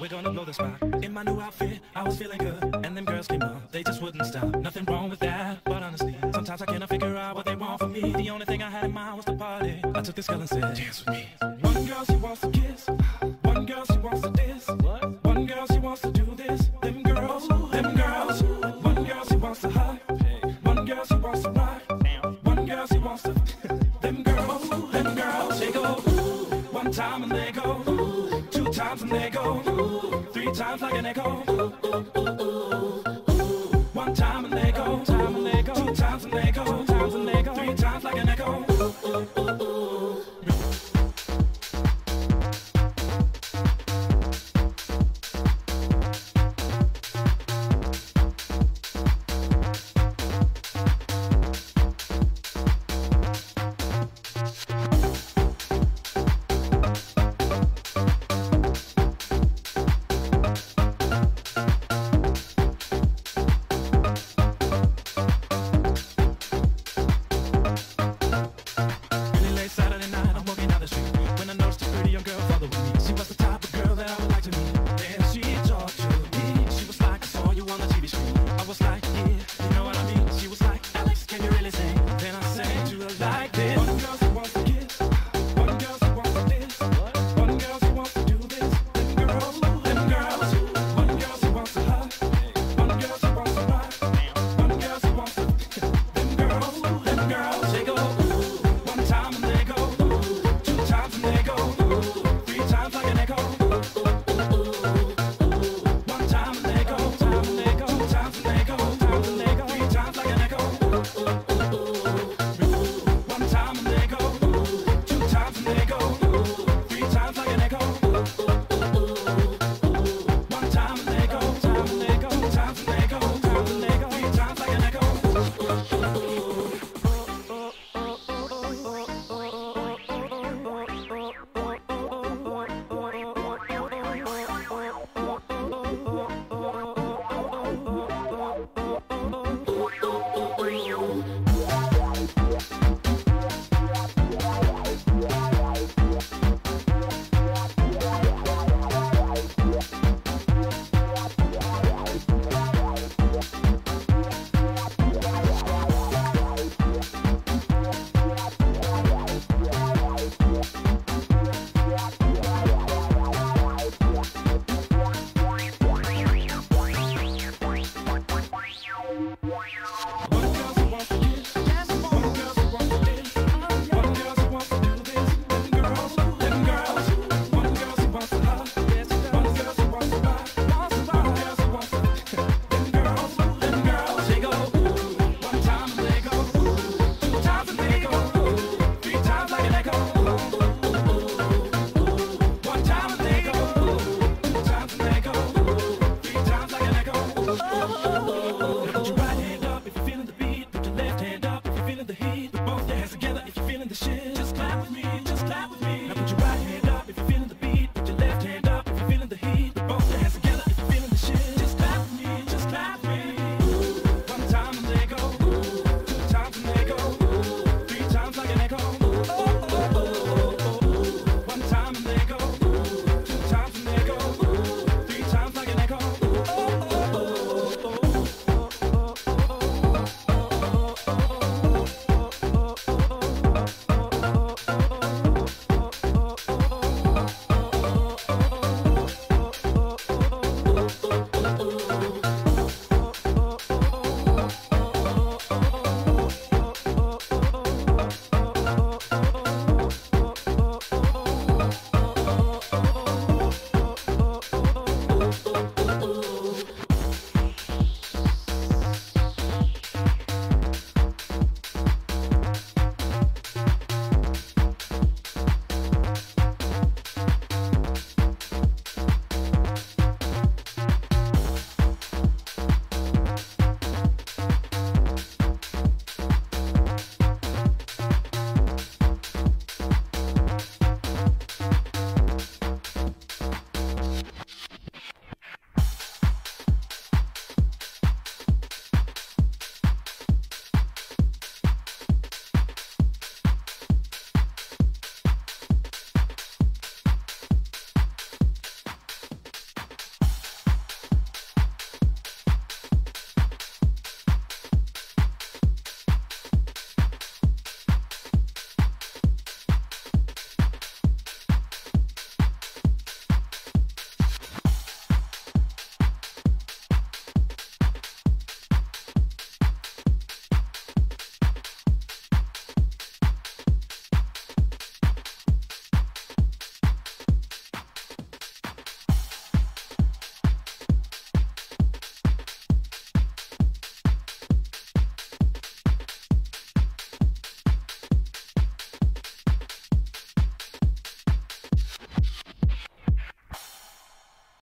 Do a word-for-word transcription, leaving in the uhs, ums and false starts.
we're gonna blow the spot. In my new outfit, I was feeling good, and them girls came up, they just wouldn't stop. Nothing wrong with that, but honestly, sometimes I cannot figure out what they want from me. The only thing I had in mind was the party. I took this girl and said, dance with me. One girl, she wants to kiss. One girl, she wants to dance. What? One girl, she wants to do this. Them girls, them girls. One girl, she wants to hug. One girl, she wants to rock. One girl, she wants to. Them girls, them girls. They go one time and they go. Two times and they go. Three times like an echo.